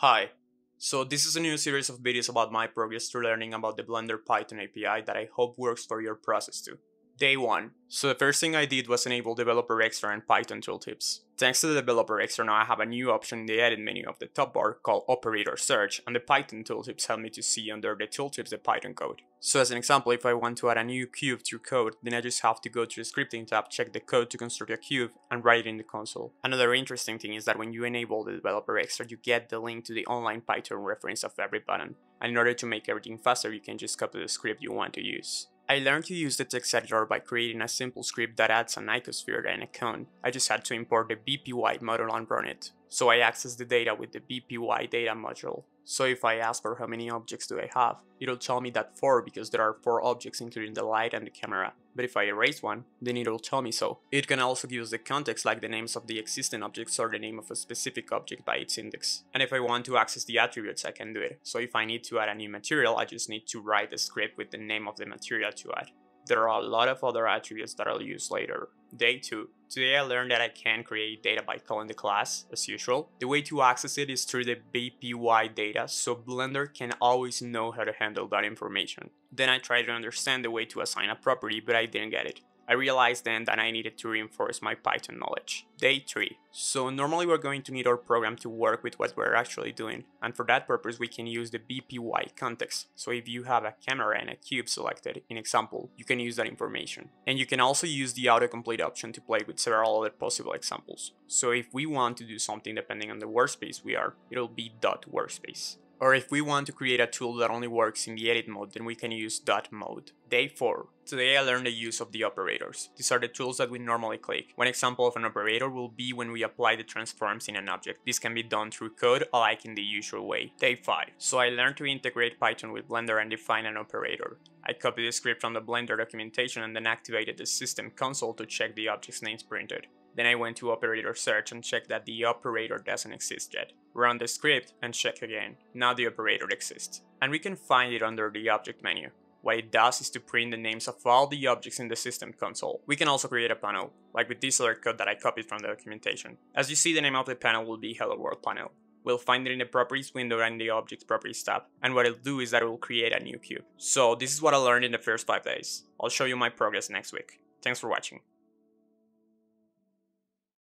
Hi, so this is a new series of videos about my progress through learning about the Blender Python API that I hope works for your process too. Day 1. So the first thing I did was enable Developer Extra and Python tooltips. Thanks to the Developer Extra, now I have a new option in the edit menu of the top bar called Operator Search, and the Python tooltips help me to see under the tooltips the Python code. So as an example, if I want to add a new cube to code, then I just have to go to the scripting tab, check the code to construct a cube, and write it in the console. Another interesting thing is that when you enable the Developer Extra, you get the link to the online Python reference of every button, and in order to make everything faster, you can just copy the script you want to use. I learned to use the text editor by creating a simple script that adds an icosphere and a cone. I just had to import the BPY model and run it. So I access the data with the BPY data module. So if I ask for how many objects do I have, it'll tell me that 4 because there are 4 objects including the light and the camera. But if I erase one, then it'll tell me so. It can also use the context like the names of the existing objects or the name of a specific object by its index. And if I want to access the attributes, I can do it. So if I need to add a new material, I just need to write a script with the name of the material to add. There are a lot of other attributes that I'll use later. Day 2. Today I learned that I can create data by calling the class, as usual. The way to access it is through the BPY data, so Blender can always know how to handle that information. Then I tried to understand the way to assign a property, but I didn't get it. I realized then that I needed to reinforce my Python knowledge. Day 3. So normally we're going to need our program to work with what we're actually doing, and for that purpose we can use the BPY context. So if you have a camera and a cube selected, in example, you can use that information. And you can also use the autocomplete option to play with several other possible examples. So if we want to do something depending on the workspace we are, it'll be .workspace. Or if we want to create a tool that only works in the edit mode, then we can use .mode. Day 4. Today I learned the use of the operators. These are the tools that we normally click. One example of an operator will be when we apply the transforms in an object. This can be done through code, like in the usual way. Day 5. So I learned to integrate Python with Blender and define an operator. I copied the script from the Blender documentation and then activated the system console to check the object's names printed. Then I went to operator search and checked that the operator doesn't exist yet. Run the script and check again. Now the operator exists. And we can find it under the object menu. What it does is to print the names of all the objects in the system console. We can also create a panel, like with this other code that I copied from the documentation. As you see, the name of the panel will be Hello World Panel. We'll find it in the properties window and the object properties tab. And what it'll do is that it will create a new cube. So this is what I learned in the first 5 days. I'll show you my progress next week. Thanks for watching.